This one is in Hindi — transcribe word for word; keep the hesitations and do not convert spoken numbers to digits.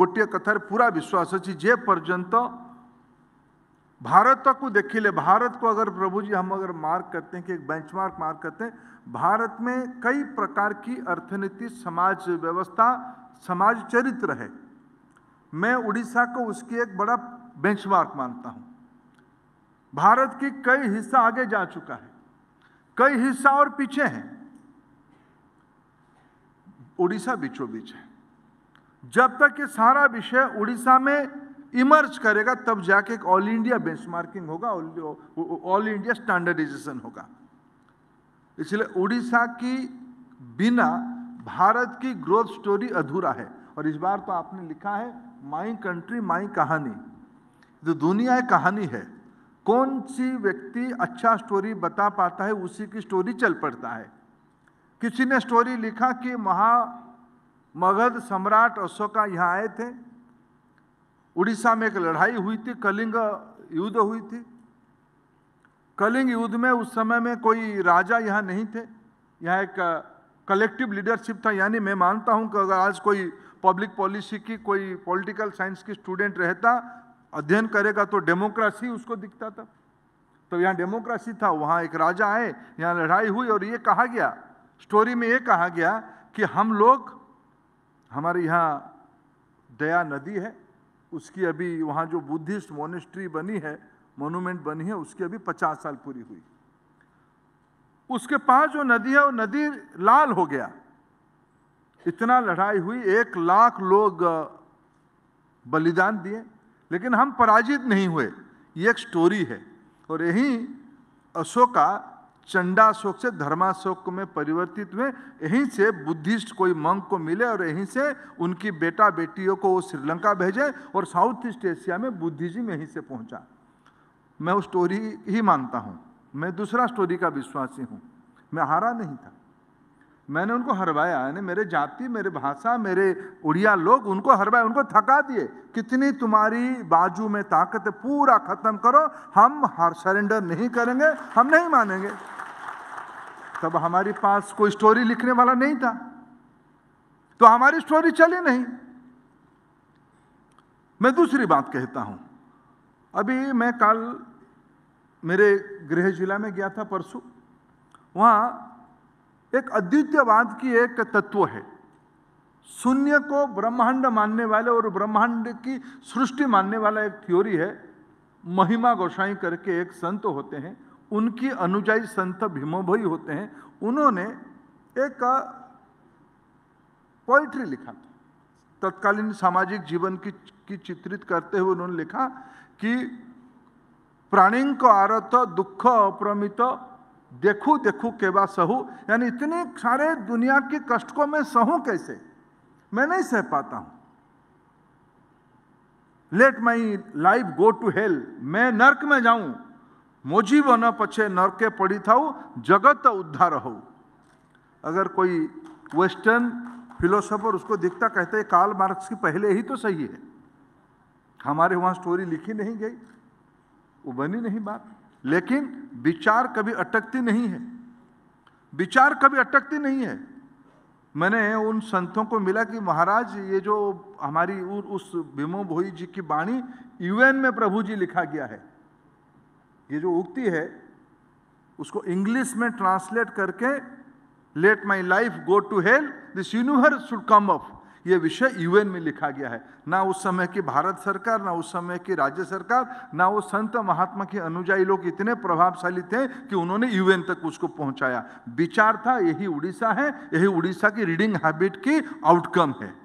गोटे कथार पूरा विश्वास अच्छी जे पर्यंत भारत को देखिले, भारत को अगर प्रभु जी हम अगर मार्क करते हैं कि एक बेंचमार्क मार्क करते हैं, भारत में कई प्रकार की अर्थनीति, समाज व्यवस्था, समाज चरित्र है। मैं उड़ीसा को उसकी एक बड़ा बेंचमार्क मानता हूँ। भारत की कई हिस्सा आगे जा चुका है, कई हिस्सा और पीछे हैं। उड़ीसा बीचों बीच है। जब तक ये सारा विषय उड़ीसा में इमर्ज करेगा तब जाके एक ऑल इंडिया बेंचमार्किंग होगा, ऑल इंडिया स्टैंडर्डाइजेशन होगा। इसलिए उड़ीसा की बिना भारत की ग्रोथ स्टोरी अधूरा है। और इस बार तो आपने लिखा है माई कंट्री माई कहानी, जो दुनिया है कहानी है। कौन सी व्यक्ति अच्छा स्टोरी बता पाता है उसी की स्टोरी चल पड़ता है। किसी ने स्टोरी लिखा कि महा मगध सम्राट अशोका यहाँ आए थे, उड़ीसा में एक लड़ाई हुई थी, कलिंग युद्ध हुई थी। कलिंग युद्ध में उस समय में कोई राजा यहाँ नहीं थे, यहाँ एक कलेक्टिव लीडरशिप था। यानी मैं मानता हूँ कि अगर आज कोई पब्लिक पॉलिसी की, कोई पॉलिटिकल साइंस की स्टूडेंट रहता, अध्ययन करेगा तो डेमोक्रेसी उसको दिखता था। तो यहाँ डेमोक्रेसी था, वहाँ एक राजा आए, यहाँ लड़ाई हुई और ये कहा गया, स्टोरी में ये कहा गया कि हम लोग, हमारे यहाँ दया नदी है, उसकी अभी वहाँ जो बुद्धिस्ट मोनेस्ट्री बनी है, मोनूमेंट बनी है, उसकी अभी पचास साल पूरी हुई। उसके पास जो नदी है वो नदी लाल हो गया। इतना लड़ाई हुई, एक लाख लोग बलिदान दिए, लेकिन हम पराजित नहीं हुए। ये एक स्टोरी है। और यही अशोका चंडाशोक से धर्माशोक में परिवर्तित हुए। यहीं से बुद्धिस्ट कोई मंक को मिले और यहीं से उनकी बेटा बेटियों को वो श्रीलंका भेजे और साउथ ईस्ट एशिया में बुद्धिज्म यहीं से पहुंचा। मैं उस स्टोरी ही मानता हूं। मैं दूसरा स्टोरी का विश्वासी हूं। मैं हारा नहीं था, मैंने उनको हरवाया। यानी मेरे जाति, मेरे भाषा, मेरे उड़िया लोग उनको हरवाया, उनको थका दिए। कितनी तुम्हारी बाजू में ताकत है, पूरा खत्म करो, हम हार सरेंडर नहीं करेंगे, हम नहीं मानेंगे। तब हमारे पास कोई स्टोरी लिखने वाला नहीं था, तो हमारी स्टोरी चली नहीं। मैं दूसरी बात कहता हूं। अभी मैं कल मेरे गृह जिला में गया था, परसों। वहाँ एक अद्वितीयवाद की एक तत्व है, शून्य को ब्रह्मांड मानने वाले और ब्रह्मांड की सृष्टि मानने वाला एक थ्योरी है। महिमा गौसाई करके एक संत होते हैं, उनकी अनुजाई संत भीमो भोई होते हैं। उन्होंने एक पोइट्री लिखा, तत्कालीन सामाजिक जीवन की, की चित्रित करते हुए उन्होंने लिखा कि प्राणिंक आरत दुख अप्रमित देखू देखू केवा सहू। यानी इतने सारे दुनिया के कष्ट को मैं सहूं कैसे, मैं नहीं सह पाता हूं। Let my life go to hell, मैं नर्क में जाऊं। मोजीव न पछे नरके पड़ी थाऊ जगत उद्धार हो। अगर कोई वेस्टर्न फिलोसोफर उसको दिखता, कहते हैं कार्ल मार्क्स की पहले ही तो सही है। हमारे वहां स्टोरी लिखी नहीं गई, वो बनी नहीं बात। लेकिन विचार कभी अटकती नहीं है, विचार कभी अटकती नहीं है। मैंने उन संतों को मिला कि महाराज, ये जो हमारी उस भीमो भोई जी की वाणी यूएन में प्रभु जी लिखा गया है, ये जो उक्ति है उसको इंग्लिश में ट्रांसलेट करके let my life go to hell this universe should come up, ये विषय यूएन में लिखा गया है। ना उस समय की भारत सरकार, ना उस समय की राज्य सरकार, ना वो संत महात्मा के अनुयायी लोग इतने प्रभावशाली थे कि उन्होंने यूएन तक उसको पहुंचाया। विचार था, यही उड़ीसा है, यही उड़ीसा की रीडिंग हैबिट की आउटकम है।